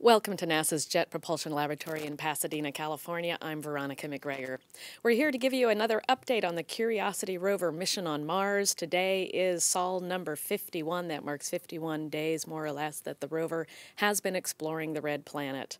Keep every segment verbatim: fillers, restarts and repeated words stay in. Welcome to NASA's Jet Propulsion Laboratory in Pasadena, California. I'm Veronica McGregor. We're here to give you another update on the Curiosity rover mission on Mars. Today is sol number fifty-one. That marks fifty-one days, more or less, that the rover has been exploring the Red Planet.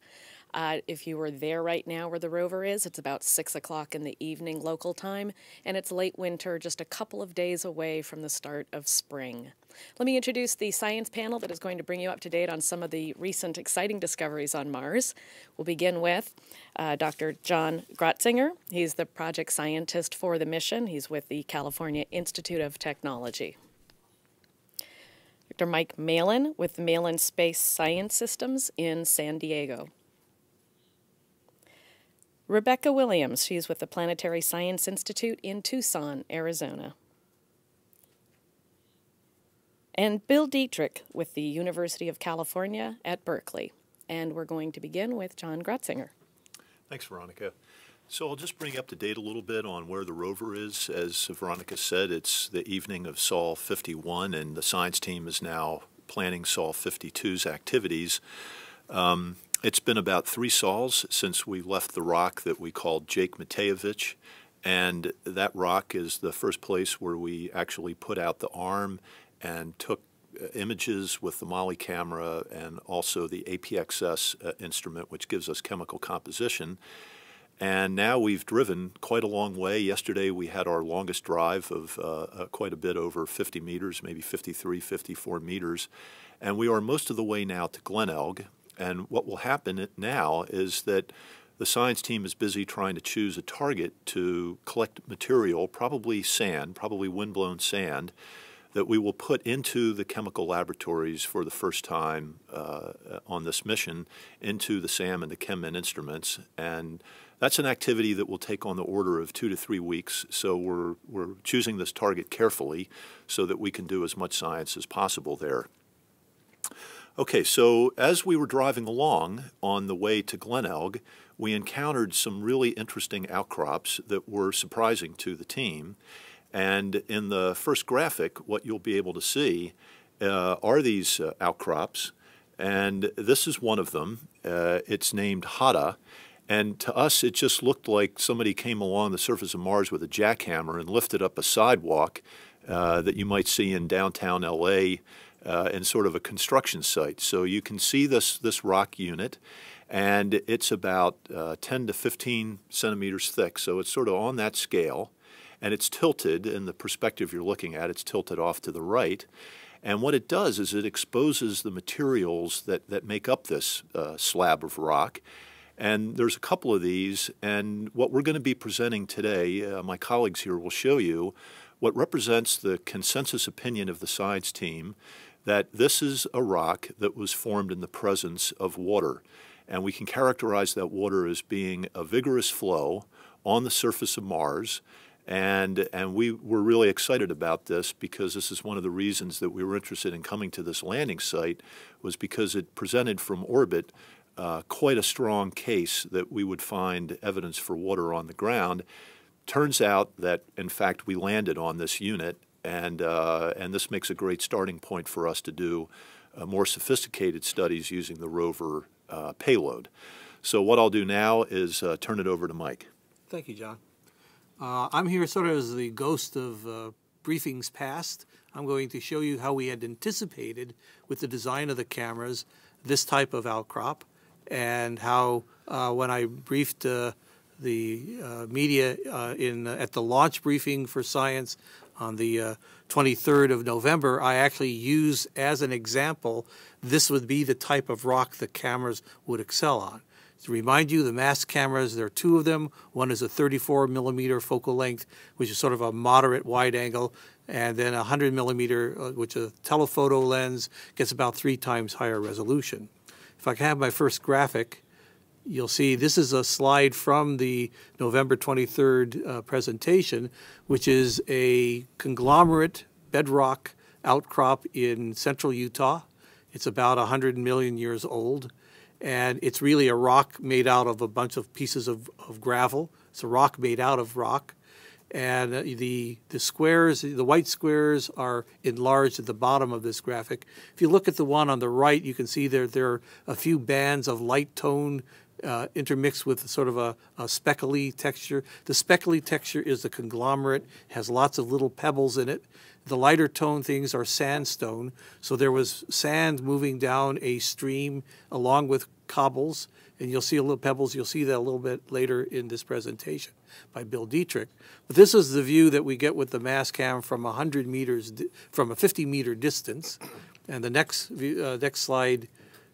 Uh, if you were there right now where the rover is, it's about six o'clock in the evening local time, and it's late winter, just a couple of days away from the start of spring. Let me introduce the science panel that is going to bring you up to date on some of the recent exciting discoveries on Mars. We'll begin with uh, Doctor John Grotzinger. He's the project scientist for the mission. He's with the California Institute of Technology. Doctor Mike Malin with Malin Space Science Systems in San Diego. Rebecca Williams, she's with the Planetary Science Institute in Tucson, Arizona. And Bill Dietrich with the University of California at Berkeley. And we're going to begin with John Grotzinger. Thanks, Veronica. So I'll just bring you up to date a little bit on where the rover is. As Veronica said, it's the evening of sol fifty-one, and the science team is now planning sol fifty-two's activities. Um, It's been about three sols since we left the rock that we called Jake Matijevic, and that rock is the first place where we actually put out the arm and took images with the MAHLI camera and also the A P X S uh, instrument, which gives us chemical composition. And now we've driven quite a long way. Yesterday we had our longest drive of uh, uh, quite a bit over fifty meters, maybe fifty-three, fifty-four meters, and we are most of the way now to Glenelg. And what will happen now is that the science team is busy trying to choose a target to collect material, probably sand, probably windblown sand, that we will put into the chemical laboratories for the first time uh, on this mission, into the SAM and the ChemMin instruments. And that's an activity that will take on the order of two to three weeks. So we're, we're choosing this target carefully so that we can do as much science as possible there. Okay, so as we were driving along on the way to Glenelg, we encountered some really interesting outcrops that were surprising to the team. And in the first graphic, what you'll be able to see uh, are these uh, outcrops. And this is one of them. Uh, it's named Hottah. And to us, it just looked like somebody came along the surface of Mars with a jackhammer and lifted up a sidewalk uh, that you might see in downtown L A Uh, and sort of a construction site. So you can see this, this rock unit, and it's about uh, ten to fifteen centimeters thick. So it's sort of on that scale, and it's tilted in the perspective you're looking at. It's tilted off to the right. And what it does is it exposes the materials that, that make up this uh, slab of rock. And there's a couple of these, and what we're going to be presenting today, uh, my colleagues here will show you, what represents the consensus opinion of the science team that this is a rock that was formed in the presence of water. And we can characterize that water as being a vigorous flow on the surface of Mars. And, and we were really excited about this because this is one of the reasons that we were interested in coming to this landing site, was because it presented from orbit uh, quite a strong case that we would find evidence for water on the ground. Turns out that, in fact, we landed on this unit, and, uh, and this makes a great starting point for us to do uh, more sophisticated studies using the rover uh, payload. So what I'll do now is uh, turn it over to Mike. Thank you, John. Uh, I'm here sort of as the ghost of uh, briefings past. I'm going to show you how we had anticipated, with the design of the cameras, this type of outcrop, and how uh, when I briefed uh, the uh, media uh, in uh, at the launch briefing for science on the uh, twenty-third of November, I actually used as an example, this would be the type of rock the cameras would excel on. To remind you, the Mast cameras, there are two of them. One is a thirty-four millimeter focal length, which is sort of a moderate wide angle, and then a one hundred millimeter, uh, which is a telephoto lens, gets about three times higher resolution. If I can have my first graphic, you'll see this is a slide from the November twenty-third uh, presentation, which is a conglomerate bedrock outcrop in central Utah. It's about one hundred million years old, and it's really a rock made out of a bunch of pieces of, of gravel. It's a rock made out of rock, And the, the squares, the white squares are enlarged at the bottom of this graphic. If you look at the one on the right, you can see there, there are a few bands of light tone uh, intermixed with sort of a, a speckly texture. The speckly texture is the conglomerate, has lots of little pebbles in it. The lighter tone things are sandstone. So there was sand moving down a stream along with cobbles. And you'll see a little pebbles. You'll see that a little bit later in this presentation by Bill Dietrich. But this is the view that we get with the Mastcam from one hundred meters, from a fifty meter distance. And the next view, uh, next slide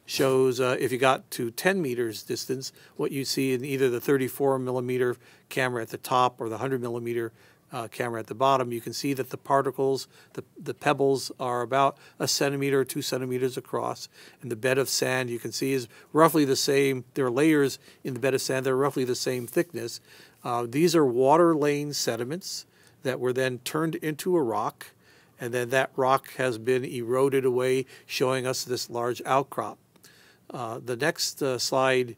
shows uh, if you got to ten meters distance, what you see in either the thirty-four millimeter camera at the top or the one hundred millimeter uh, camera at the bottom. You can see that the particles, the, the pebbles, are about a centimeter or two centimeters across. And the bed of sand, you can see, is roughly the same. There are layers in the bed of sand that are roughly the same thickness. Uh, these are water lane sediments that were then turned into a rock, and then that rock has been eroded away, showing us this large outcrop. Uh, the next uh, slide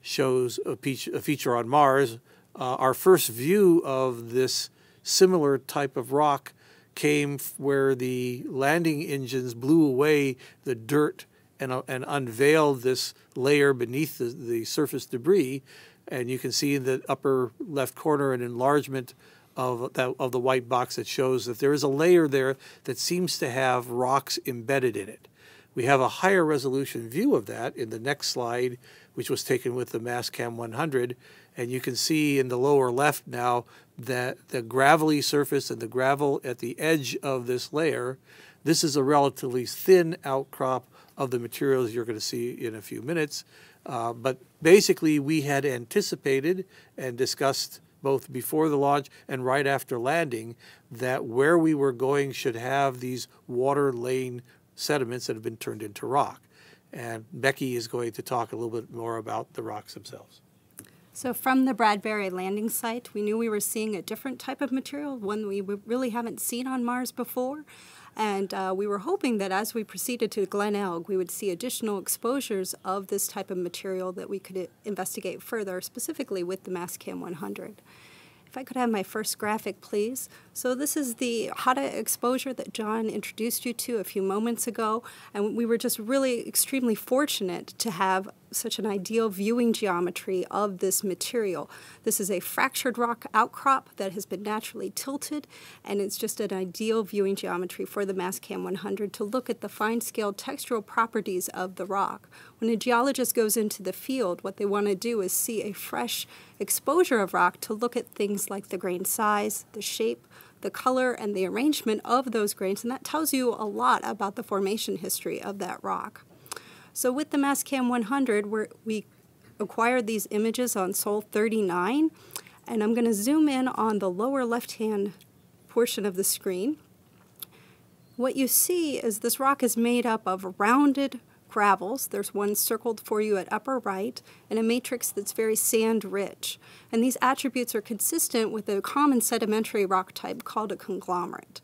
shows a, peach, a feature on Mars. Uh, our first view of this similar type of rock came where the landing engines blew away the dirt and, uh, and unveiled this layer beneath the, the surface debris. And you can see in the upper left corner an enlargement of, that, of the white box that shows that there is a layer there that seems to have rocks embedded in it. We have a higher resolution view of that in the next slide, which was taken with the Mastcam one hundred. And you can see in the lower left now that the gravelly surface and the gravel at the edge of this layer, this is a relatively thin outcrop of the materials you're going to see in a few minutes. Uh, but basically, we had anticipated and discussed both before the launch and right after landing that where we were going should have these water lane sediments that have been turned into rock. And Becky is going to talk a little bit more about the rocks themselves. So from the Bradbury landing site, we knew we were seeing a different type of material, one we really haven't seen on Mars before. And uh, we were hoping that as we proceeded to Glenelg, we would see additional exposures of this type of material that we could investigate further, specifically with the Mastcam one hundred. If I could have my first graphic, please. So this is the Hottah exposure that John introduced you to a few moments ago. And we were just really extremely fortunate to have such an ideal viewing geometry of this material. This is a fractured rock outcrop that has been naturally tilted, and it's just an ideal viewing geometry for the Mastcam one hundred to look at the fine-scale textural properties of the rock. When a geologist goes into the field, what they want to do is see a fresh exposure of rock to look at things like the grain size, the shape, the color, and the arrangement of those grains, and that tells you a lot about the formation history of that rock. So with the Mastcam one hundred, we're, we acquired these images on Sol thirty-nine, and I'm going to zoom in on the lower left-hand portion of the screen. What you see is this rock is made up of rounded gravels. There's one circled for you at upper right, and a matrix that's very sand-rich. And these attributes are consistent with a common sedimentary rock type called a conglomerate.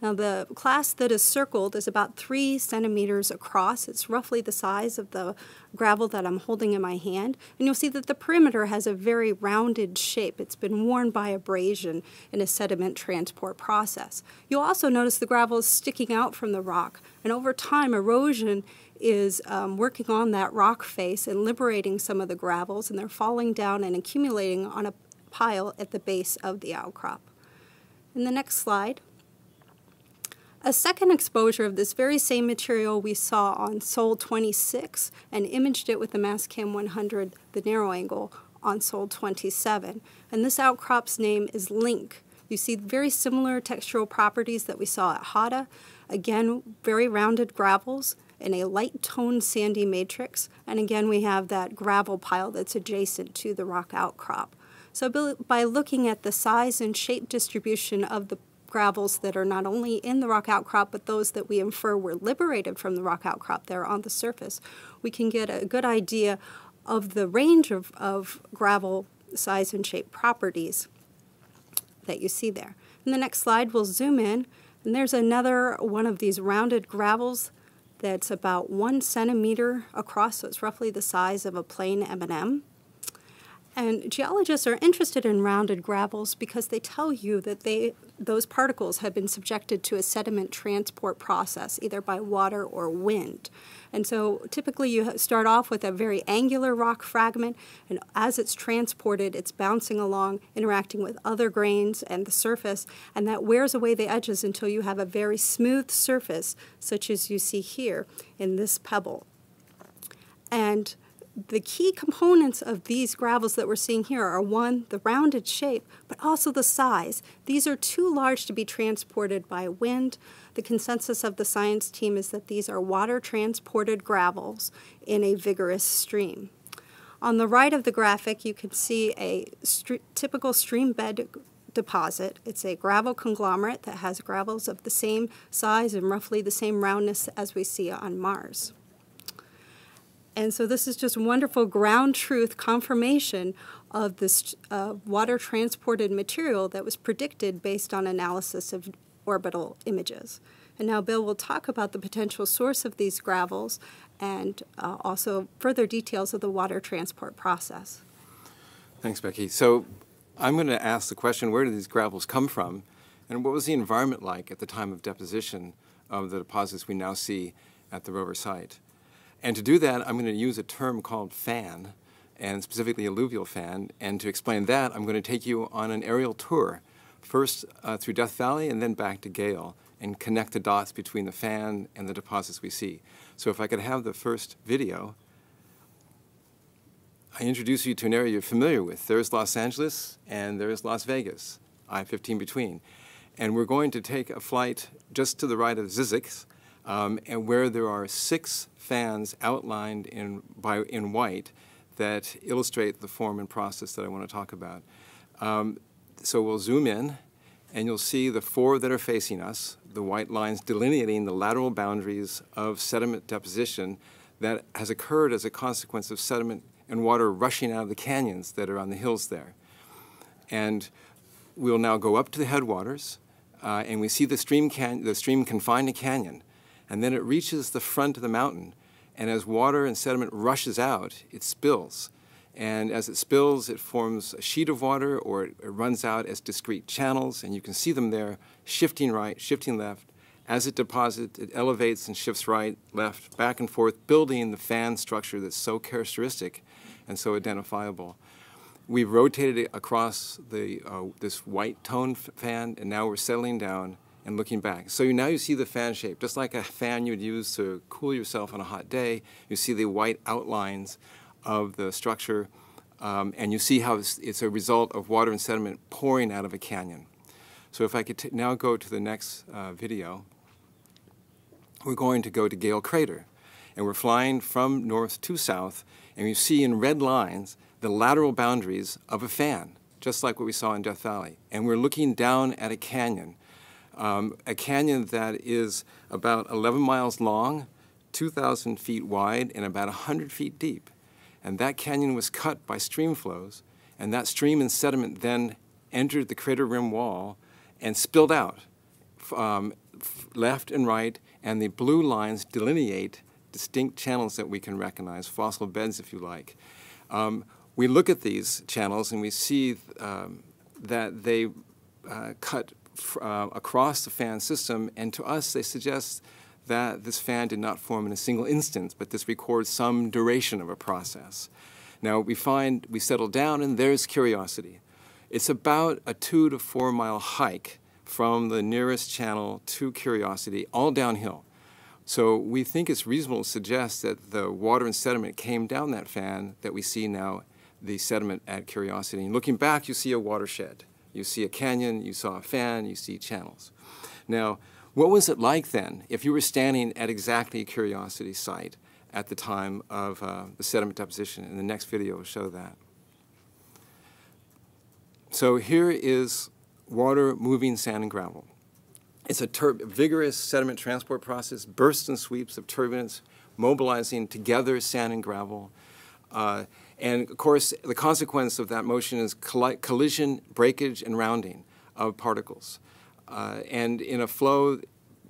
Now, the class that is circled is about three centimeters across. It's roughly the size of the gravel that I'm holding in my hand. And you'll see that the perimeter has a very rounded shape. It's been worn by abrasion in a sediment transport process. You'll also notice the gravel is sticking out from the rock. And over time, erosion is um, working on that rock face and liberating some of the gravels, and they're falling down and accumulating on a pile at the base of the outcrop. In the next slide, a second exposure of this very same material we saw on Sol twenty-six and imaged it with the Mastcam one hundred, the narrow angle, on Sol twenty-seven. And this outcrop's name is Link. You see very similar textural properties that we saw at Hottah. Again, very rounded gravels in a light-toned sandy matrix. And again, we have that gravel pile that's adjacent to the rock outcrop. So by looking at the size and shape distribution of the gravels that are not only in the rock outcrop, but those that we infer were liberated from the rock outcrop there on the surface, we can get a good idea of the range of, of gravel size and shape properties that you see there. In the next slide, we'll zoom in, and there's another one of these rounded gravels that's about one centimeter across, so it's roughly the size of a plain M and M. And geologists are interested in rounded gravels because they tell you that they, those particles have been subjected to a sediment transport process, either by water or wind. And so typically you start off with a very angular rock fragment, and as it's transported, it's bouncing along, interacting with other grains and the surface, and that wears away the edges until you have a very smooth surface, such as you see here in this pebble. And the key components of these gravels that we're seeing here are, one, the rounded shape, but also the size. These are too large to be transported by wind. The consensus of the science team is that these are water-transported gravels in a vigorous stream. On the right of the graphic, you can see a stre- typical stream bed deposit. It's a gravel conglomerate that has gravels of the same size and roughly the same roundness as we see on Mars. And so this is just wonderful ground truth confirmation of this uh, water-transported material that was predicted based on analysis of orbital images. And now Bill will talk about the potential source of these gravels and uh, also further details of the water transport process. Thanks, Becky. So I'm going to ask the question, where do these gravels come from? And what was the environment like at the time of deposition of the deposits we now see at the rover site? And to do that, I'm going to use a term called fan, and specifically alluvial fan. And to explain that, I'm going to take you on an aerial tour, first uh, through Death Valley and then back to Gale, and connect the dots between the fan and the deposits we see. So if I could have the first video, I introduce you to an area you're familiar with. There's Los Angeles, and there's Las Vegas, I fifteen between. And we're going to take a flight just to the right of Zizek's, Um, and where there are six fans outlined in, by, in white that illustrate the form and process that I want to talk about. Um, so we'll zoom in, and you'll see the four that are facing us, the white lines delineating the lateral boundaries of sediment deposition that has occurred as a consequence of sediment and water rushing out of the canyons that are on the hills there. And we'll now go up to the headwaters, uh, and we see the stream, can the stream confined to canyon. And then it reaches the front of the mountain, and as water and sediment rushes out, it spills. And as it spills, it forms a sheet of water, or it, it runs out as discrete channels, and you can see them there, shifting right, shifting left. As it deposits, it elevates and shifts right, left, back and forth, building the fan structure that's so characteristic and so identifiable. We've rotated it across the, uh, this white toned fan, and now we're settling down and looking back. So you, now you see the fan shape, just like a fan you'd use to cool yourself on a hot day. You see the white outlines of the structure, um, and you see how it's, it's a result of water and sediment pouring out of a canyon. So if I could t now go to the next uh, video, we're going to go to Gale Crater, and we're flying from north to south, and you see in red lines the lateral boundaries of a fan, just like what we saw in Death Valley. And we're looking down at a canyon. Um, a canyon that is about eleven miles long, two thousand feet wide, and about one hundred feet deep. And that canyon was cut by stream flows, and that stream and sediment then entered the crater rim wall and spilled out um, left and right, and the blue lines delineate distinct channels that we can recognize, fossil beds if you like. Um, we look at these channels and we see um, that they uh, cut Uh, across the fan system, and to us they suggest that this fan did not form in a single instance, but this records some duration of a process. Now we find, we settle down, and there's Curiosity. It's about a two to four mile hike from the nearest channel to Curiosity, all downhill. So we think it's reasonable to suggest that the water and sediment came down that fan that we see now, the sediment at Curiosity. And looking back, you see a watershed. You see a canyon, you saw a fan, you see channels. Now, what was it like then if you were standing at exactly Curiosity site at the time of uh, the sediment deposition? And the next video will show that. So here is water moving sand and gravel. It's a vigorous sediment transport process, bursts and sweeps of turbulence, mobilizing together sand and gravel. Uh, And, of course, the consequence of that motion is colli collision, breakage, and rounding of particles. Uh, and in a flow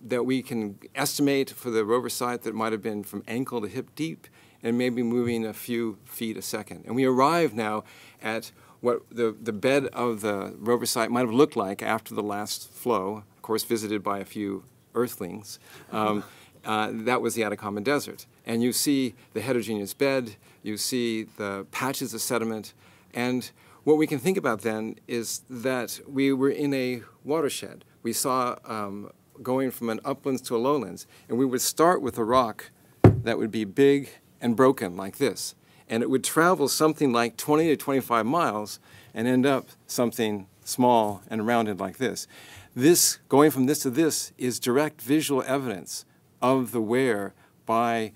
that we can estimate for the rover site that might have been from ankle to hip deep, and maybe moving a few feet a second. And we arrive now at what the, the bed of the rover site might have looked like after the last flow, of course visited by a few Earthlings. Um, uh, that was the Atacama Desert. And you see the heterogeneous bed, you see the patches of sediment, and what we can think about then is that we were in a watershed. We saw um, going from an uplands to a lowlands, and we would start with a rock that would be big and broken like this, and it would travel something like twenty to twenty-five miles and end up something small and rounded like this. This, going from this to this, is direct visual evidence of the wear by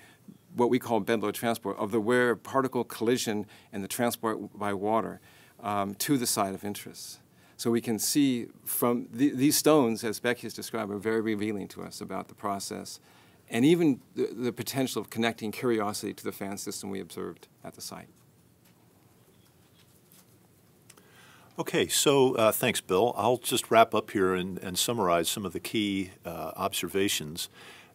what we call bed load transport, of the wear particle collision and the transport by water um, to the site of interest. So we can see from the, these stones, as Becky has described, are very revealing to us about the process and even the, the potential of connecting Curiosity to the fan system we observed at the site. Okay, so uh, thanks, Bill. I'll just wrap up here and, and summarize some of the key uh, observations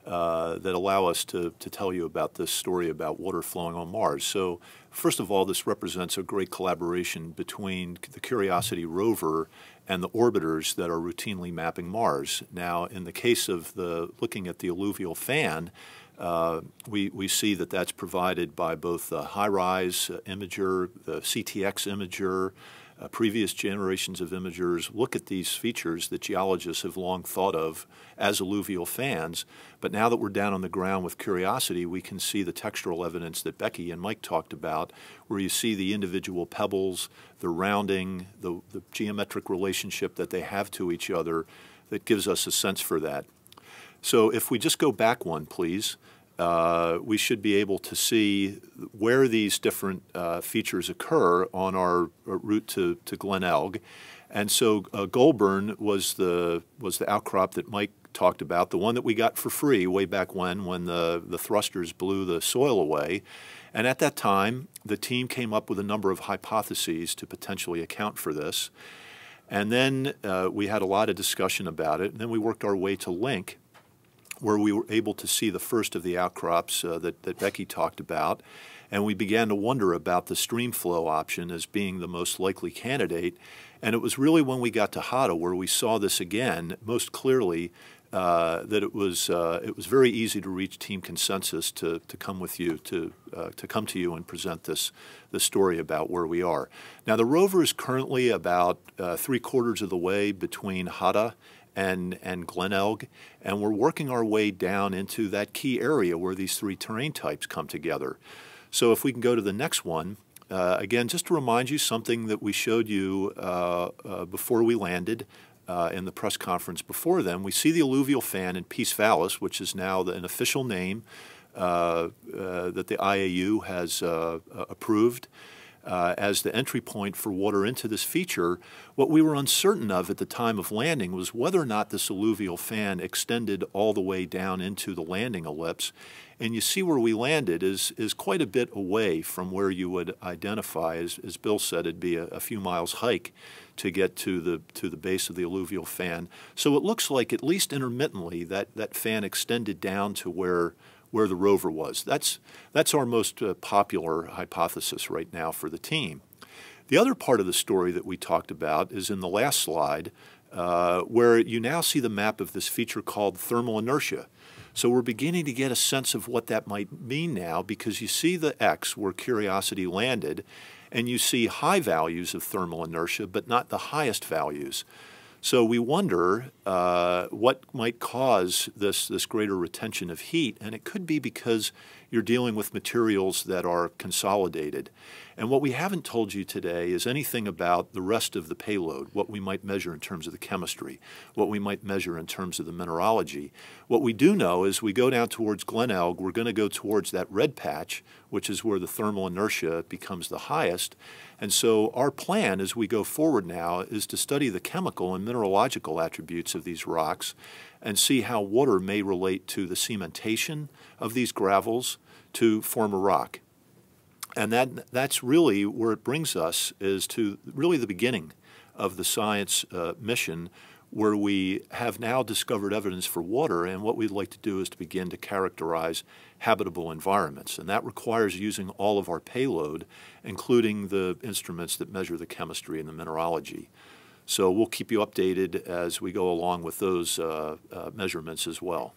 uh, that allow us to, to tell you about this story about water flowing on Mars. So first of all, this represents a great collaboration between the Curiosity rover and the orbiters that are routinely mapping Mars. Now, in the case of the looking at the alluvial fan, Uh, we, we see that that's provided by both the high-rise uh, imager, the C T X imager, uh, previous generations of imagers. Look at these features that geologists have long thought of as alluvial fans, but now that we're down on the ground with Curiosity, we can see the textural evidence that Becky and Mike talked about, where you see the individual pebbles, the rounding, the, the geometric relationship that they have to each other that gives us a sense for that. So if we just go back one, please, uh, we should be able to see where these different uh, features occur on our route to, to Glenelg. And so uh, Goulburn was the, was the outcrop that Mike talked about, the one that we got for free way back when, when the, the thrusters blew the soil away. And at that time, the team came up with a number of hypotheses to potentially account for this. And then uh, we had a lot of discussion about it, and then we worked our way to Link, where we were able to see the first of the outcrops uh, that, that Becky talked about. And we began to wonder about the stream flow option as being the most likely candidate. And it was really when we got to Hottah where we saw this again most clearly, uh, that it was, uh, it was very easy to reach team consensus to, to come with you, to, uh, to come to you and present this, this story about where we are. Now the rover is currently about uh, three quarters of the way between Hottah and, and Glenelg, and we're working our way down into that key area where these three terrain types come together. So if we can go to the next one, uh, again, just to remind you something that we showed you uh, uh, before we landed uh, in the press conference before them, we see the alluvial fan in Peace Vallis, which is now the, an official name uh, uh, that the I A U has uh, approved. Uh, as the entry point for water into this feature. What we were uncertain of at the time of landing was whether or not this alluvial fan extended all the way down into the landing ellipse. And you see where we landed is, is quite a bit away from where you would identify, as, as Bill said, it'd be a, a few miles hike to get to the, to the base of the alluvial fan. So it looks like at least intermittently that, that fan extended down to where where the rover was. That's, that's our most uh, popular hypothesis right now for the team. The other part of the story that we talked about is in the last slide, uh, where you now see the map of this feature called thermal inertia. So we're beginning to get a sense of what that might mean now, because you see the X where Curiosity landed, and you see high values of thermal inertia, but not the highest values. So we wonder uh, what might cause this, this greater retention of heat, and it could be because you're dealing with materials that are consolidated. And what we haven't told you today is anything about the rest of the payload, what we might measure in terms of the chemistry, what we might measure in terms of the mineralogy. What we do know is we go down towards Glenelg, we're going to go towards that red patch, which is where the thermal inertia becomes the highest. And so our plan as we go forward now is to study the chemical and mineralogical attributes of these rocks and see how water may relate to the cementation of these gravels to form a rock. And that, that's really where it brings us, is to really the beginning of the science uh, mission, where we have now discovered evidence for water, and what we'd like to do is to begin to characterize habitable environments. And that requires using all of our payload, including the instruments that measure the chemistry and the mineralogy. So we'll keep you updated as we go along with those uh, uh, measurements as well.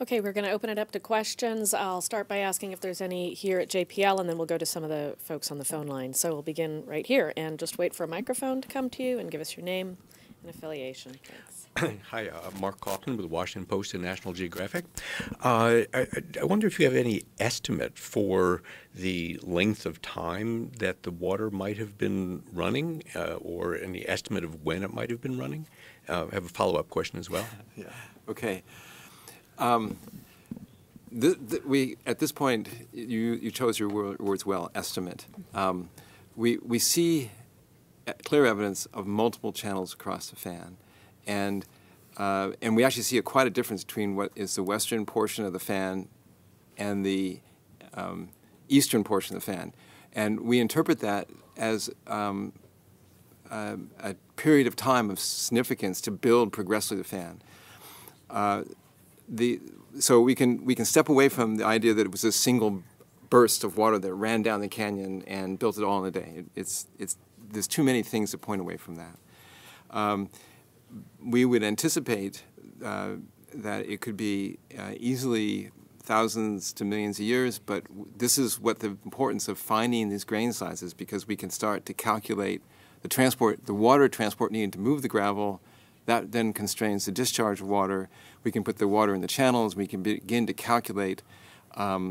Okay, we're going to open it up to questions. I'll start by asking if there's any here at J P L, and then we'll go to some of the folks on the phone line. So we'll begin right here, and just wait for a microphone to come to you, and give us your name and affiliation. Thanks. Hi, uh, Mark Kaufman with Washington Post and National Geographic. Uh, I, I wonder if you have any estimate for the length of time that the water might have been running, uh, or any estimate of when it might have been running? Uh, I have a follow-up question as well. Yeah. Okay. Um, th th we at this point, you, you chose your wor words well, estimate. Um, we, we see clear evidence of multiple channels across the fan, and, uh, and we actually see a, quite a difference between what is the western portion of the fan and the um, eastern portion of the fan. And we interpret that as um, a, a period of time of significance to build progressively the fan. Uh, The, so we can, we can step away from the idea that it was a single burst of water that ran down the canyon and built it all in a day. It, it's, it's, there's too many things to point away from that. Um, we would anticipate uh, that it could be uh, easily thousands to millions of years, but this is what the importance of finding these grain sizes, because we can start to calculate the transport, the water transport needed to move the gravel. That then constrains the discharge of water. We can put the water in the channels. We can begin to calculate um,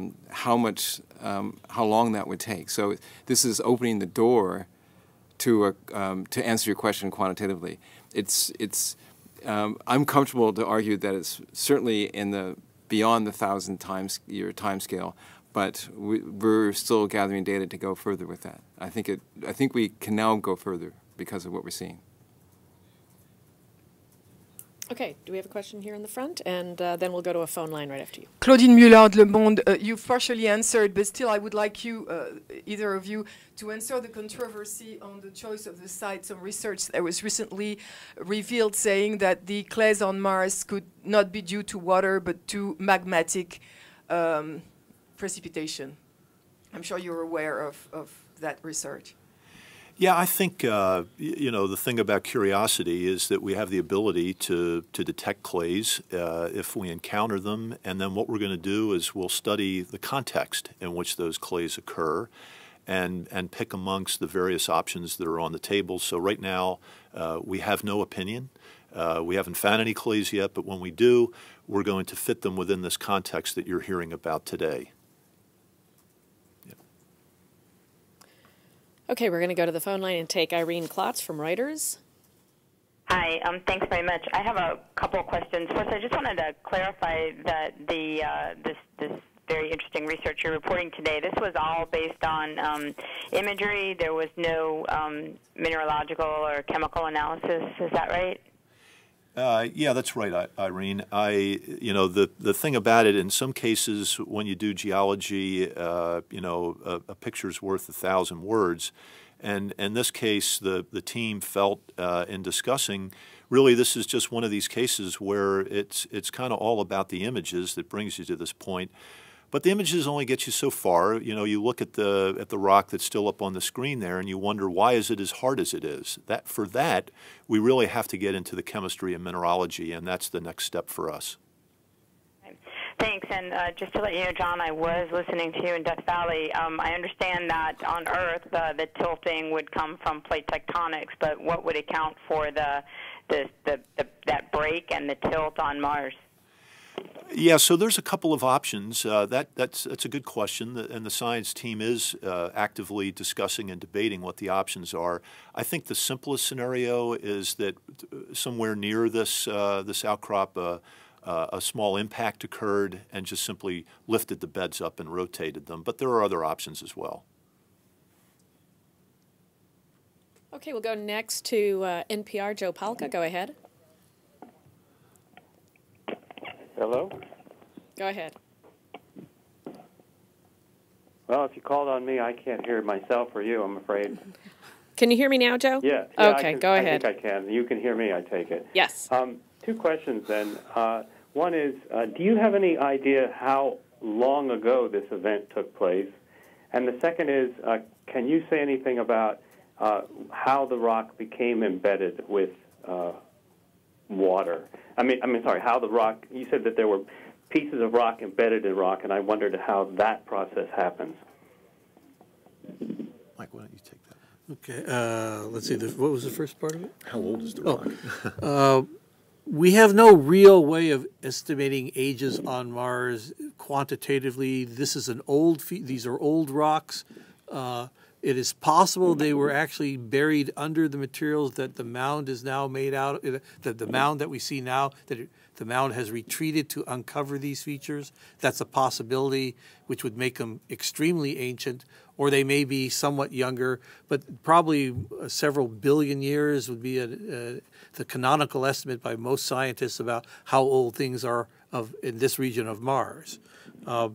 how much, um, how long that would take. So this is opening the door to a, um, to answer your question quantitatively. It's it's um, I'm comfortable to argue that it's certainly in the beyond the thousand times year timescale, but we, we're still gathering data to go further with that. I think it. I think we can now go further because of what we're seeing. Okay, do we have a question here in the front? And uh, then we'll go to a phone line right after you. Claudine Mullard, Le Monde, uh, you've partially answered, but still I would like you, uh, either of you, to answer the controversy on the choice of the site. Some research that was recently revealed saying that the clays on Mars could not be due to water, but to magmatic um, precipitation. I'm sure you're aware of, of that research. Yeah, I think, uh, you know, the thing about Curiosity is that we have the ability to, to detect clays uh, if we encounter them, and then what we're going to do is we'll study the context in which those clays occur and, and pick amongst the various options that are on the table. So right now, uh, we have no opinion. Uh, we haven't found any clays yet, but when we do, we're going to fit them within this context that you're hearing about today. Okay, we're going to go to the phone line and take Irene Klotz from Reuters. Hi, um, thanks very much. I have a couple of questions. First, I just wanted to clarify that the uh, this this very interesting research you're reporting today, this was all based on um, imagery. There was no um, mineralogical or chemical analysis. Is that right? Uh, yeah, that's right, Irene. I, you know, the, the thing about it, in some cases when you do geology, uh, you know, a, a picture's worth a thousand words. And in this case, the, the team felt uh, in discussing, really this is just one of these cases where it's, it's kind of all about the images that brings you to this point. But the images only get you so far. You know, you look at the at the rock that's still up on the screen there, and you wonder, why is it as hard as it is? That for that, we really have to get into the chemistry and mineralogy, and that's the next step for us. Thanks, and uh, just to let you know, John, I was listening to you in Death Valley. Um, I understand that on Earth, uh, the tilting would come from plate tectonics, but what would account for the, the, the, the that break and the tilt on Mars? Yeah, so there's a couple of options. Uh, that, that's, that's a good question, and the science team is uh, actively discussing and debating what the options are. I think the simplest scenario is that somewhere near this, uh, this outcrop, uh, uh, a small impact occurred and just simply lifted the beds up and rotated them. But there are other options as well. Okay, we'll go next to uh, N P R, Joe Palca. Go ahead. Hello? Go ahead. Well, if you called on me, I can't hear myself or you, I'm afraid. Can you hear me now, Joe? Yeah. yeah okay, can, go ahead. I think I can. You can hear me, I take it. Yes. Um, two questions then. Uh, one is, uh, do you have any idea how long ago this event took place? And the second is, uh, can you say anything about uh, how the rock became embedded with uh, water? I mean, I mean, sorry, how the rock, you said that there were pieces of rock embedded in rock, and I wondered how that process happens. Mike, why don't you take that? Okay, uh, let's see, what was the first part of it? How old is the rock? Oh, uh, we have no real way of estimating ages on Mars quantitatively. This is an old, these are old rocks. Uh, it is possible they were actually buried under the materials that the mound is now made out of, that the mound that we see now, that it, the mound has retreated to uncover these features. That's a possibility, which would make them extremely ancient, or they may be somewhat younger, but probably several billion years would be a, a, the canonical estimate by most scientists about how old things are of, in this region of Mars. Uh,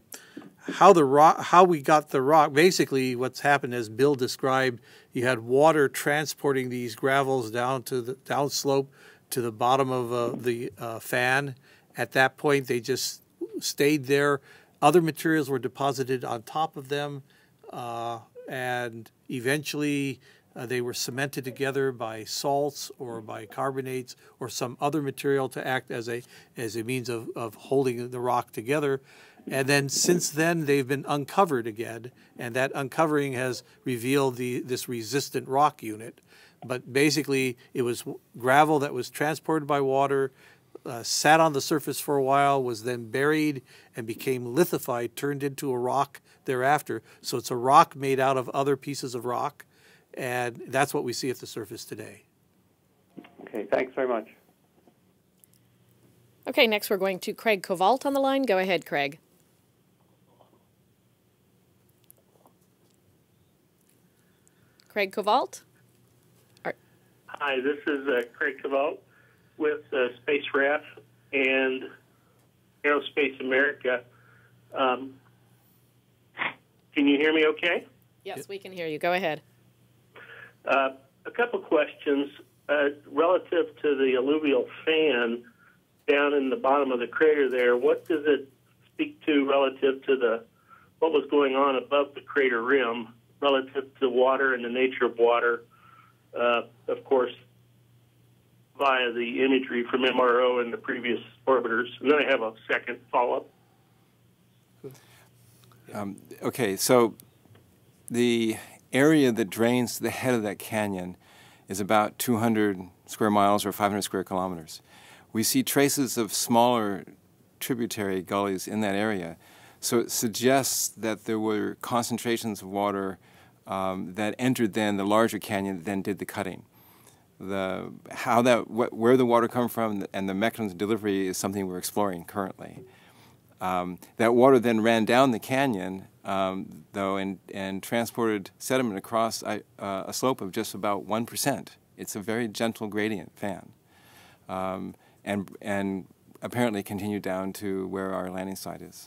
how the rock, how we got the rock, basically what's happened, as Bill described, you had water transporting these gravels down to the downslope to the bottom of uh, the uh, fan. At that point, they just stayed there. Other materials were deposited on top of them, uh, and eventually uh, they were cemented together by salts or by carbonates or some other material to act as a, as a means of, of holding the rock together. And then since then, they've been uncovered again, and that uncovering has revealed the, this resistant rock unit. But basically, it was gravel that was transported by water, uh, sat on the surface for a while, was then buried, and became lithified, turned into a rock thereafter. So it's a rock made out of other pieces of rock, and that's what we see at the surface today. Okay, thanks very much. Okay, next we're going to Craig Covault on the line. Go ahead, Craig. Craig Covault? Hi, this is uh, Craig Covault with uh, Space R A F and Aerospace America. Um, can you hear me okay? Yes, we can hear you. Go ahead. Uh, a couple questions uh, relative to the alluvial fan down in the bottom of the crater there. What does it speak to relative to the what was going on above the crater rim relative to water and the nature of water? Uh, of course, via the imagery from M R O and the previous orbiters. And then I have a second follow-up. Um, okay, so the area that drains to the head of that canyon is about two hundred square miles or five hundred square kilometers. We see traces of smaller tributary gullies in that area. So it suggests that there were concentrations of water Um, that entered then the larger canyon, then did the cutting. The, how that, wh where the water come from and the mechanism of delivery is something we're exploring currently. Um, that water then ran down the canyon, um, though, and, and transported sediment across uh, a slope of just about one percent. It's a very gentle gradient fan. Um, and, and apparently continued down to where our landing site is.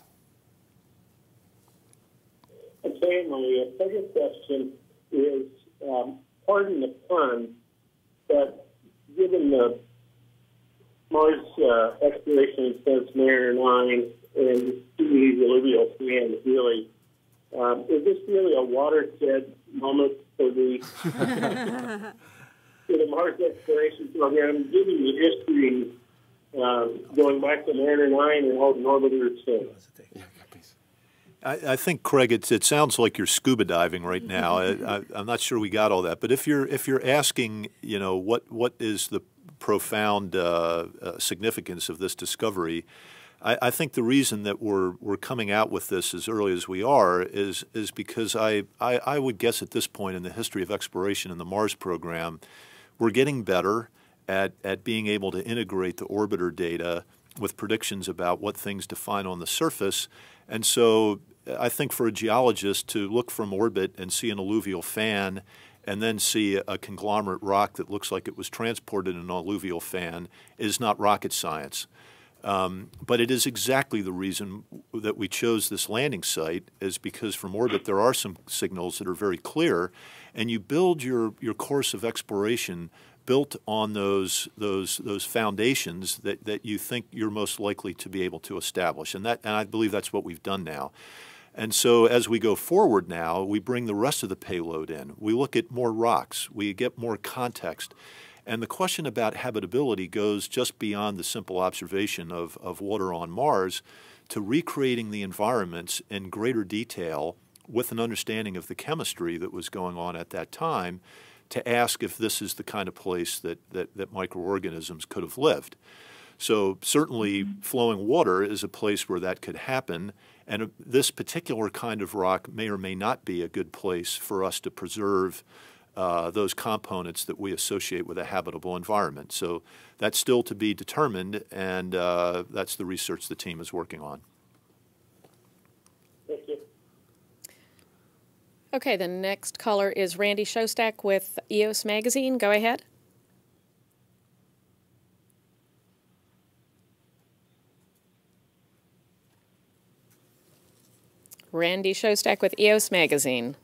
Okay, my second question is, um, pardon the pun, but given the Mars uh, exploration since Mariner nine and the alluvial fan, really, um, is this really a watershed moment for the, for the Mars exploration program, given the history um, going back to Mariner nine and all the orbiters? Uh, I, I think, Craig, it, it sounds like you're scuba diving right now. I, I, I'm not sure we got all that, but if you're if you're asking, you know, what what is the profound uh, uh, significance of this discovery, I, I think the reason that we're we're coming out with this as early as we are is is because I, I I would guess at this point in the history of exploration in the Mars program, we're getting better at at being able to integrate the orbiter data with predictions about what things define on the surface. And so I think for a geologist to look from orbit and see an alluvial fan and then see a conglomerate rock that looks like it was transported in an alluvial fan is not rocket science. Um, but it is exactly the reason that we chose this landing site, is because from orbit there are some signals that are very clear, and you build your, your course of exploration built on those those those foundations that, that you think you're most likely to be able to establish. And that and I believe that's what we've done now. And so as we go forward now, we bring the rest of the payload in. We look at more rocks. We get more context. And the question about habitability goes just beyond the simple observation of, of water on Mars to recreating the environments in greater detail with an understanding of the chemistry that was going on at that time, to ask if this is the kind of place that, that, that microorganisms could have lived. So certainly flowing water is a place where that could happen, and this particular kind of rock may or may not be a good place for us to preserve Uh, those components that we associate with a habitable environment. So that's still to be determined, and uh, that's the research the team is working on. Thank you. Okay, the next caller is Randy Showstack with E O S Magazine. Go ahead. Randy Showstack with E O S Magazine.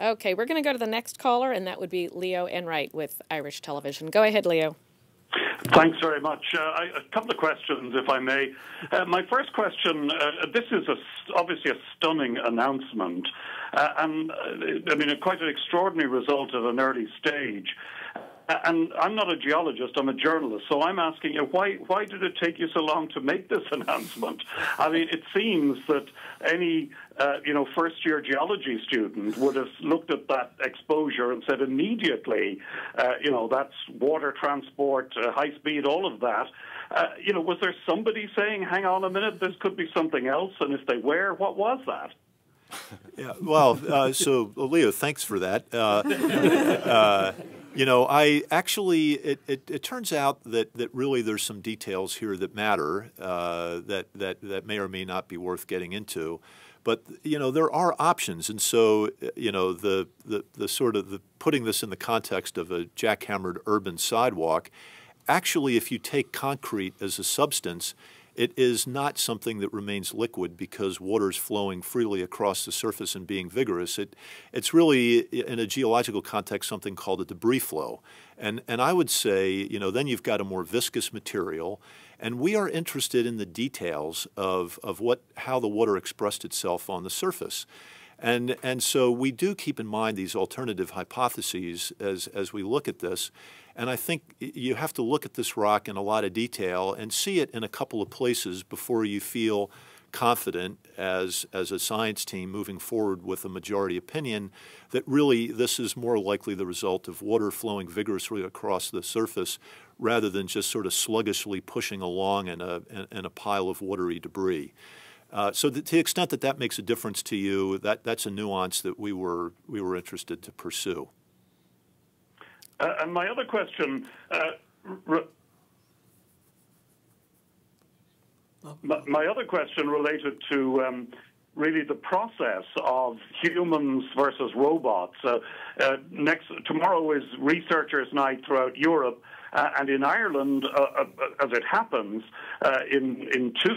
Okay, we're going to go to the next caller, and that would be Leo Enright with Irish Television. Go ahead, Leo. Thanks very much. Uh, I, a couple of questions, if I may. Uh, my first question, uh, this is a, obviously a stunning announcement, uh, and, uh, I mean, a, quite an extraordinary result at an early stage. And I'm not a geologist, I'm a journalist, so I'm asking you, why, why did it take you so long to make this announcement? I mean, it seems that any, uh, you know, first-year geology student would have looked at that exposure and said immediately, uh, you know, that's water transport, uh, high speed, all of that. Uh, you know, was there somebody saying, hang on a minute, this could be something else, and if they were, what was that? Yeah, well, uh, so, Leo, thanks for that. Uh, uh, You know, I actually, it, it, it turns out that, that really there's some details here that matter uh, that, that, that may or may not be worth getting into. But, you know, there are options. And so, you know, the, the, the sort of the putting this in the context of a jackhammered urban sidewalk, actually, if you take concrete as a substance, it is not something that remains liquid because water is flowing freely across the surface and being vigorous. It, it's really, in a geological context, something called a debris flow. And, and I would say, you know, then you've got a more viscous material. And we are interested in the details of, of what, how the water expressed itself on the surface. And, and so we do keep in mind these alternative hypotheses as, as we look at this. And I think you have to look at this rock in a lot of detail and see it in a couple of places before you feel confident as, as a science team moving forward with a majority opinion that really this is more likely the result of water flowing vigorously across the surface rather than just sort of sluggishly pushing along in a, in a pile of watery debris. Uh, so that to the extent that that makes a difference to you, that, that's a nuance that we were, we were interested to pursue. Uh, and my other question, uh, re my, my other question related to um, really the process of humans versus robots. Uh, uh, next tomorrow is Researchers' Night throughout Europe, uh, and in Ireland, uh, uh, as it happens, uh, in in two.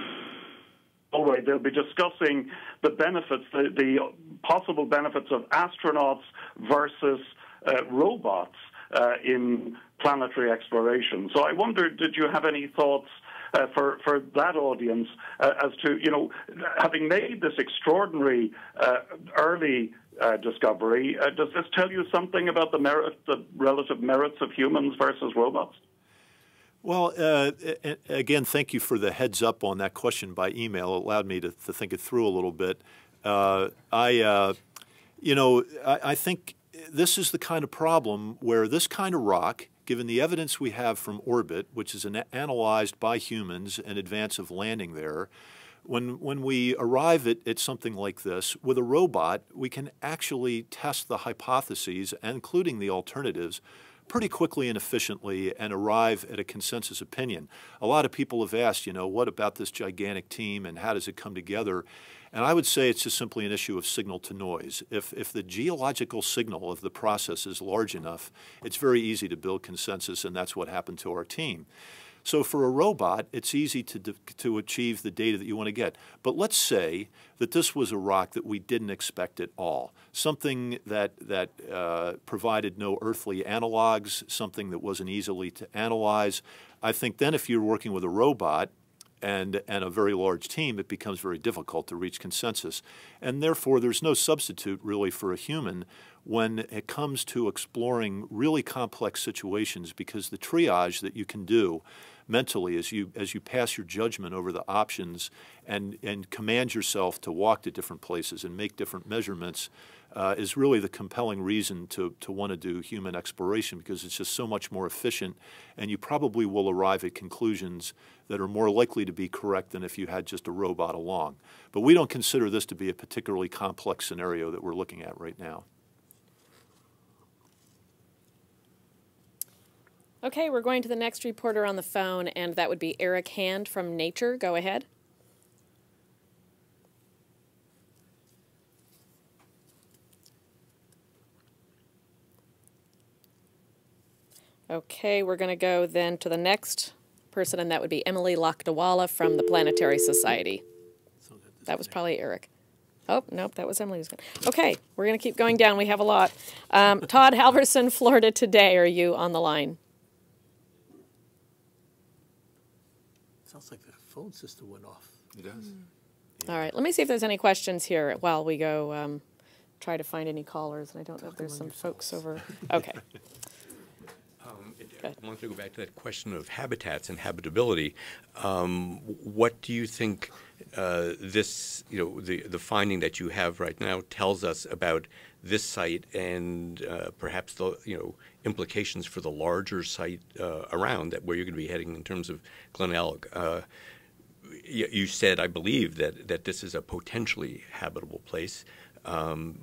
Alright, they'll be discussing the benefits, the, the possible benefits of astronauts versus uh, robots uh, in planetary exploration. So I wondered, did you have any thoughts uh, for, for that audience uh, as to, you know, having made this extraordinary uh, early uh, discovery, uh, does this tell you something about the merit, the relative merits of humans versus robots? Well, uh, again, thank you for the heads up on that question by email. It allowed me to, to think it through a little bit. Uh, I, uh, you know, I, I think this is the kind of problem where this kind of rock, given the evidence we have from orbit, which is an, analyzed by humans in advance of landing there, when, when we arrive at, at something like this, with a robot, we can actually test the hypotheses, including the alternatives, pretty quickly and efficiently and arrive at a consensus opinion. A lot of people have asked, you know, what about this gigantic team and how does it come together? And I would say it's just simply an issue of signal to noise. If, if the geological signal of the process is large enough, it's very easy to build consensus, and that's what happened to our team. So for a robot, it's easy to, to achieve the data that you want to get. But let's say that this was a rock that we didn't expect at all, something that, that uh, provided no earthly analogs, something that wasn't easily to analyze. I think then if you're working with a robot and, and a very large team, it becomes very difficult to reach consensus. And therefore, there's no substitute really for a human when it comes to exploring really complex situations, because the triage that you can do mentally as you, as you pass your judgment over the options and, and command yourself to walk to different places and make different measurements uh, is really the compelling reason to, to want to do human exploration, because it's just so much more efficient, and you probably will arrive at conclusions that are more likely to be correct than if you had just a robot along. But we don't consider this to be a particularly complex scenario that we're looking at right now. Okay, we're going to the next reporter on the phone, and that would be Eric Hand from Nature. Go ahead. Okay, we're going to go then to the next person, and that would be Emily Lakdawalla from the Planetary Society. That was probably Eric. Oh, nope, that was Emily. Okay, we're going to keep going down. We have a lot. Um, Todd Halvorson, Florida Today, are you on the line? Sounds like the phone system went off. It does. Mm. Yeah. All right. Let me see if there's any questions here while we go um, try to find any callers. And I don't Talk know if there's some folks over. Okay. um, it, I wanted to go back to that question of habitats and habitability. Um, what do you think uh, this, you know, the, the finding that you have right now tells us about this site and uh, perhaps the, you know, implications for the larger site uh, around that, where you're going to be heading in terms of Glenelg? Uh, you, you said, I believe, that, that this is a potentially habitable place. Um,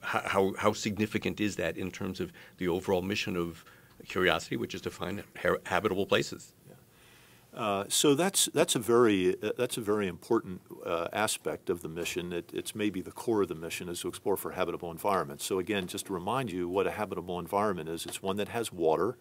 how, how significant is that in terms of the overall mission of Curiosity, which is to find ha habitable places? Uh, so that's that's a very uh, that's a very important uh, aspect of the mission. It, it's maybe the core of the mission is to explore for habitable environments. So again, just to remind you what a habitable environment is, it's one that has water,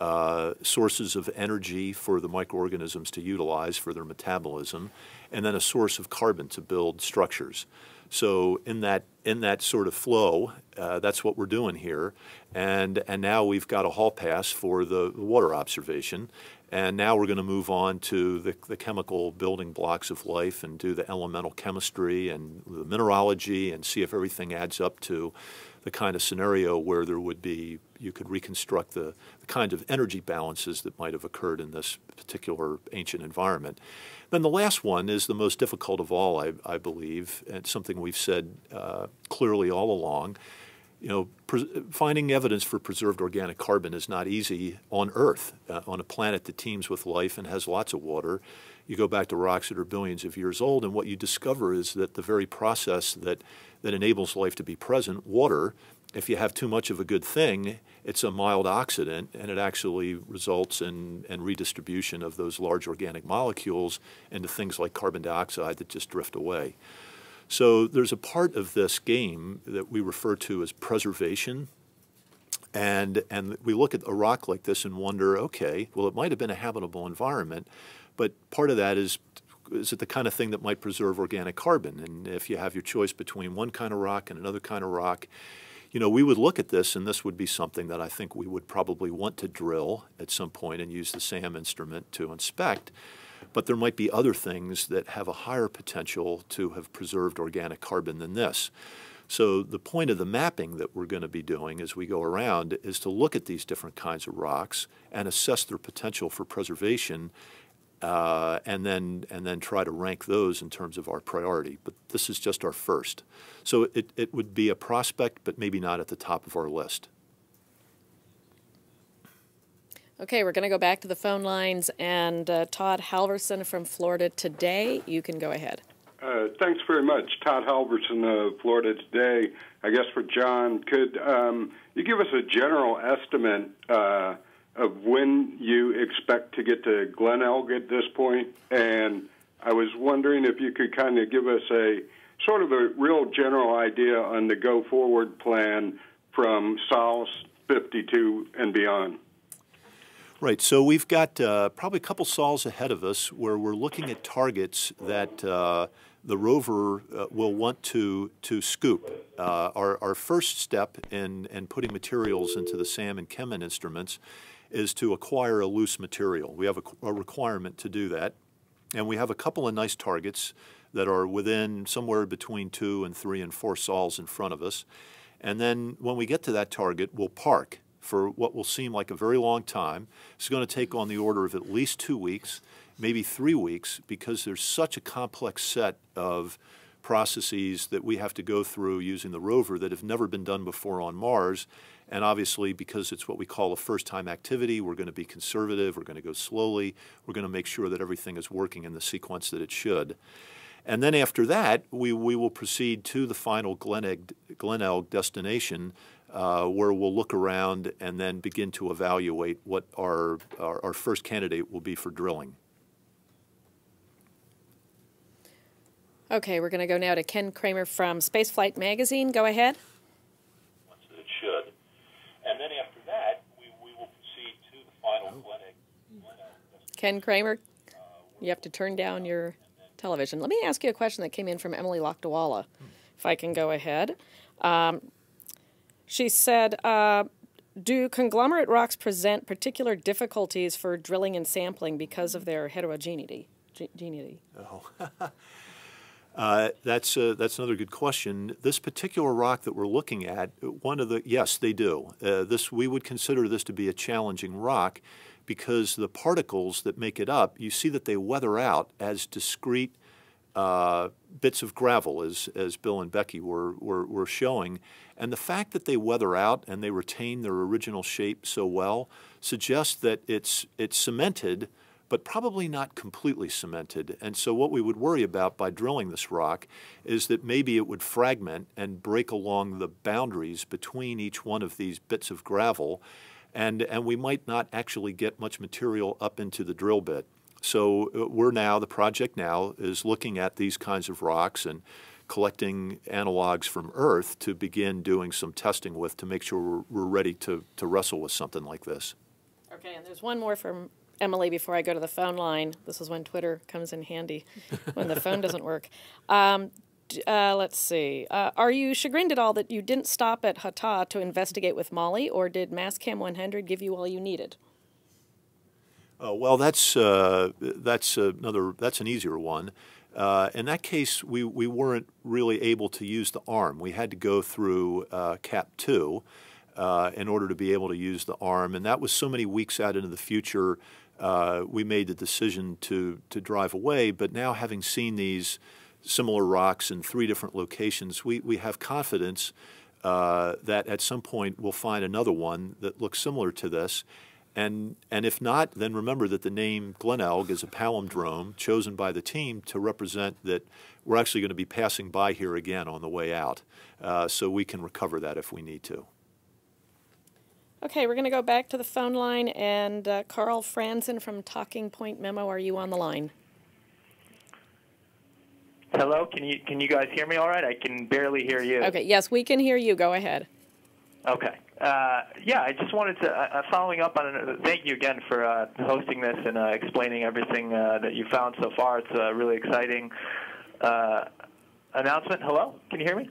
uh, sources of energy for the microorganisms to utilize for their metabolism, and then a source of carbon to build structures. So in that in that sort of flow, uh, that's what we're doing here, and and now we've got a hall pass for the water observation. And now we're going to move on to the, the chemical building blocks of life and do the elemental chemistry and the mineralogy and see if everything adds up to the kind of scenario where there would be, you could reconstruct the, the kind of energy balances that might have occurred in this particular ancient environment. Then the last one is the most difficult of all, I, I believe, and something we've said uh, clearly all along. You know, finding evidence for preserved organic carbon is not easy on Earth, uh, on a planet that teems with life and has lots of water. You go back to rocks that are billions of years old, and what you discover is that the very process that, that enables life to be present, water, if you have too much of a good thing, it's a mild oxidant, and it actually results in, in redistribution of those large organic molecules into things like carbon dioxide that just drift away. So there's a part of this game that we refer to as preservation, and, and we look at a rock like this and wonder, okay, well, it might have been a habitable environment, but part of that is, is it the kind of thing that might preserve organic carbon? And if you have your choice between one kind of rock and another kind of rock, you know, we would look at this, and this would be something that I think we would probably want to drill at some point and use the SAM instrument to inspect. But there might be other things that have a higher potential to have preserved organic carbon than this. So the point of the mapping that we're going to be doing as we go around is to look at these different kinds of rocks and assess their potential for preservation, uh, and then and then try to rank those in terms of our priority. But this is just our first. So it, it would be a prospect, but maybe not at the top of our list. Okay, we're going to go back to the phone lines, and uh, Todd Halvorson from Florida Today, you can go ahead. Uh, thanks very much. Todd Halvorson of Florida Today. I guess for John, could um, you give us a general estimate uh, of when you expect to get to Glenelg at this point, and I was wondering if you could kind of give us a sort of a real general idea on the go-forward plan from SOLS fifty-two and beyond. Right. So we've got uh, probably a couple SOLs ahead of us where we're looking at targets that uh, the rover uh, will want to to scoop. Uh, our, our first step in, in putting materials into the SAM and Kemin instruments is to acquire a loose material. We have a, a requirement to do that. And we have a couple of nice targets that are within somewhere between two and three and four SOLs in front of us. And then when we get to that target, we'll park for what will seem like a very long time. It's going to take on the order of at least two weeks, maybe three weeks, because there's such a complex set of processes that we have to go through using the rover that have never been done before on Mars. And obviously, because it's what we call a first-time activity, we're going to be conservative, we're going to go slowly, we're going to make sure that everything is working in the sequence that it should. And then after that, we, we will proceed to the final Glenelg, Glenelg destination, Uh, where we'll look around and then begin to evaluate what our, our, our first candidate will be for drilling. Okay, we're going to go now to Ken Kramer from Spaceflight Magazine. Go ahead. Once it should. And then after that, we, we will proceed to the final clinic. Ken Kramer, you have to turn down your television. Let me ask you a question that came in from Emily Lakdawalla, hmm. if I can go ahead. Um, She said, uh, do conglomerate rocks present particular difficulties for drilling and sampling because of their heterogeneity? Oh, uh, that's, uh, that's another good question. This particular rock that we're looking at, one of the, yes, they do. Uh, this, we would consider this to be a challenging rock because the particles that make it up, you see that they weather out as discrete Uh, bits of gravel, as, as Bill and Becky were, were, were showing. And the fact that they weather out and they retain their original shape so well suggests that it's, it's cemented, but probably not completely cemented. And so what we would worry about by drilling this rock is that maybe it would fragment and break along the boundaries between each one of these bits of gravel, and, and we might not actually get much material up into the drill bit. So we're now, the project now is looking at these kinds of rocks and collecting analogs from Earth to begin doing some testing with to make sure we're, we're ready to, to wrestle with something like this. Okay, and there's one more from Emily before I go to the phone line. This is when Twitter comes in handy, when the phone doesn't work. Um, uh, let's see. Uh, are you chagrined at all that you didn't stop at Hottah to investigate with MAHLI, or did Mastcam one hundred give you all you needed? Uh, well, that's uh, that's another that's an easier one. Uh, in that case, we we weren't really able to use the arm. We had to go through uh, cap two uh, in order to be able to use the arm, and that was so many weeks out into the future. Uh, we made the decision to to drive away. But now, having seen these similar rocks in three different locations, we we have confidence uh, that at some point we'll find another one that looks similar to this. And, and if not, then remember that the name Glenelg is a palindrome chosen by the team to represent that we're actually going to be passing by here again on the way out. Uh, so we can recover that if we need to. Okay, we're going to go back to the phone line. And uh, Carl Franzen from Talking Point Memo, are you on the line? Hello, can you, can you guys hear me all right? I can barely hear you. Okay, yes, we can hear you. Go ahead. Okay. Uh, yeah, I just wanted to, uh, following up on, uh, thank you again for uh, hosting this and uh, explaining everything uh, that you found so far. It's a really exciting uh, announcement. Hello? Can you hear me?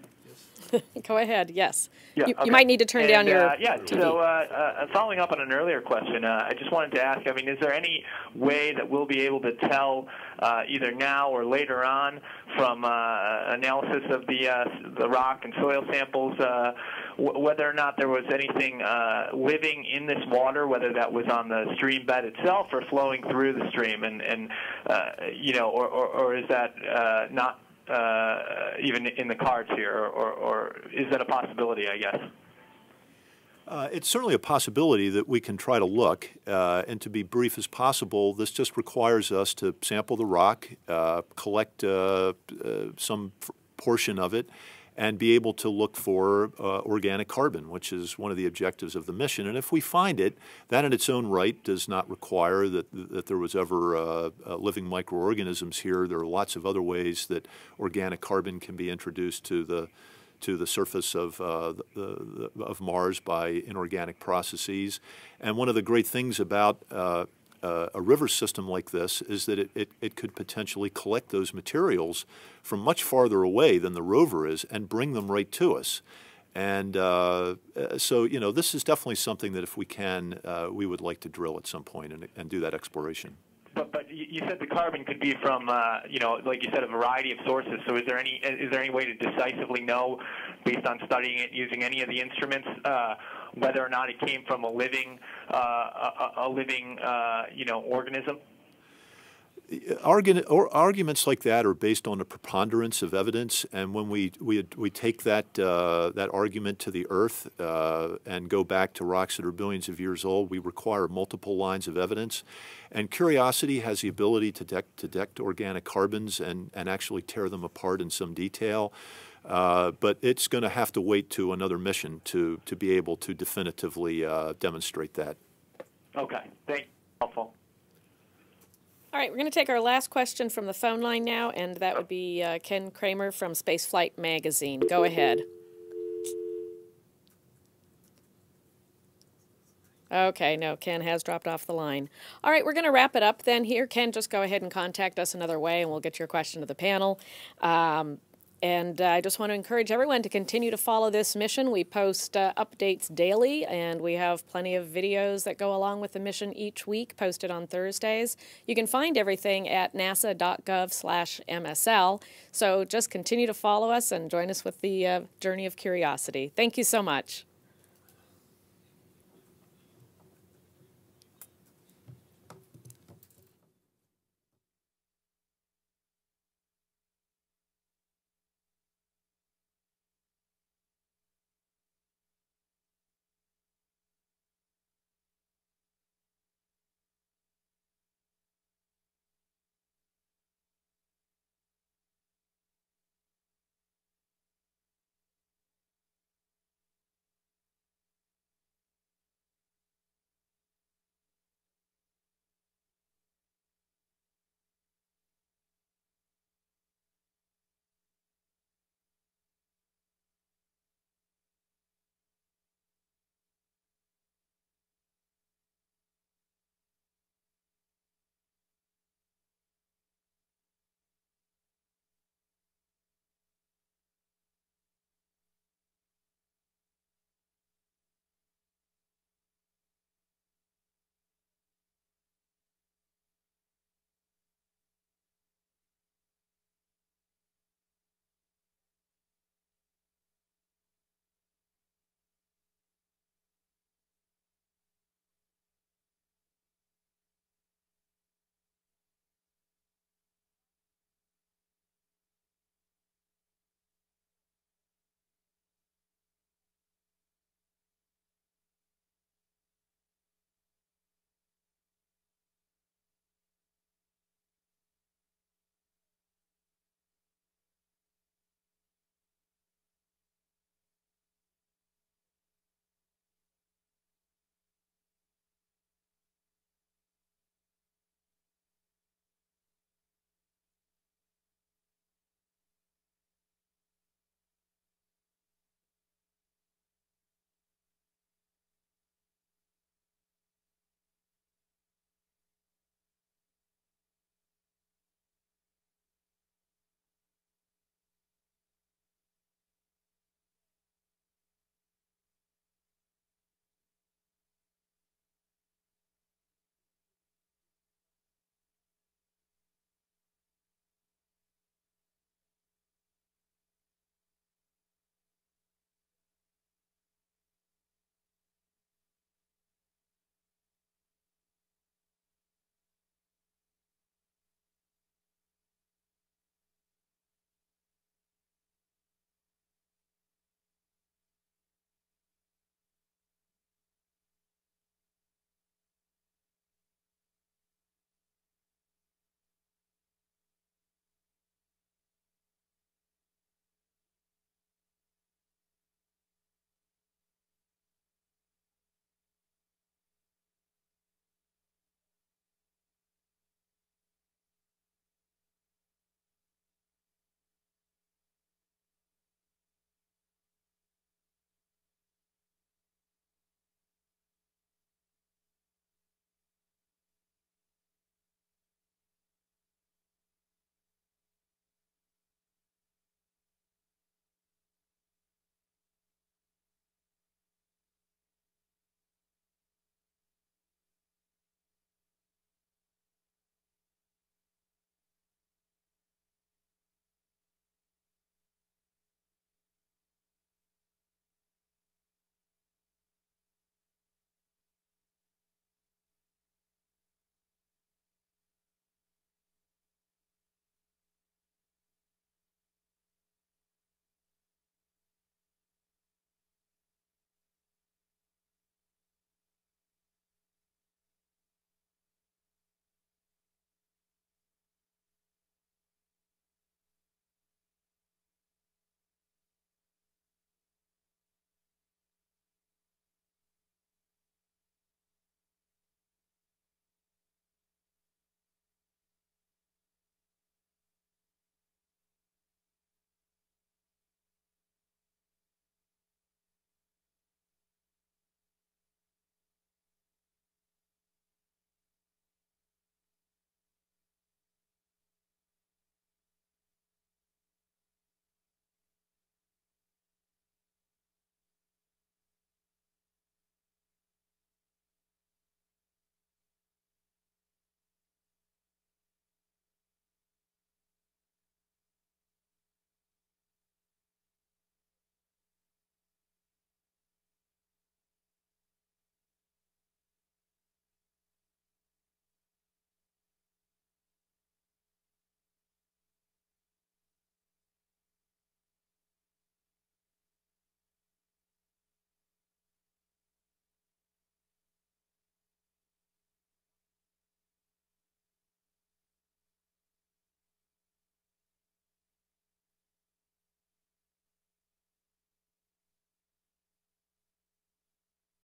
Go ahead, yes. Yeah, you, okay. you might need to turn and, down your uh, yeah, T V. So uh, uh, following up on an earlier question, uh, I just wanted to ask, I mean, is there any way that we'll be able to tell uh, either now or later on from uh, analysis of the, uh, the rock and soil samples uh, w whether or not there was anything uh, living in this water, whether that was on the stream bed itself or flowing through the stream, and, and uh, you know, or, or, or is that uh, not Uh, even in the cards here, or, or, or is that a possibility, I guess? Uh, it's certainly a possibility that we can try to look, uh, and to be brief as possible, this just requires us to sample the rock, uh, collect uh, uh, some portion of it, and be able to look for uh, organic carbon, which is one of the objectives of the mission. And if we find it, that in its own right does not require that, that there was ever uh, uh, living microorganisms here. There are lots of other ways that organic carbon can be introduced to the, to the surface of, uh, the, the, of Mars by inorganic processes. And one of the great things about uh, Uh, a river system like this is that it, it, it could potentially collect those materials from much farther away than the rover is and bring them right to us. And uh, so, you know, this is definitely something that if we can, uh, we would like to drill at some point and, and do that exploration. But, but you said the carbon could be from, uh, you know, like you said, a variety of sources. So is there any, is there any way to decisively know, based on studying it using any of the instruments, uh, whether or not it came from a living, uh, a, a living, uh, you know, organism? Argu or arguments like that are based on a preponderance of evidence, and when we we we take that uh, that argument to the Earth uh, and go back to rocks that are billions of years old, we require multiple lines of evidence. And Curiosity has the ability to detect, to detect organic carbons and and actually tear them apart in some detail. Uh, but it's going to have to wait to another mission to to be able to definitively uh, demonstrate that. Okay, thank you. Helpful. All right, we're going to take our last question from the phone line now, and that would be uh, Ken Kramer from Spaceflight Magazine. Go ahead. Okay, no, Ken has dropped off the line. All right, we're going to wrap it up then here. Ken, just go ahead and contact us another way, and we'll get your question to the panel. Um, And uh, I just want to encourage everyone to continue to follow this mission. We post uh, updates daily, and we have plenty of videos that go along with the mission each week, posted on Thursdays. You can find everything at nasa dot gov slash M S L. So just continue to follow us and join us with the uh, journey of curiosity. Thank you so much.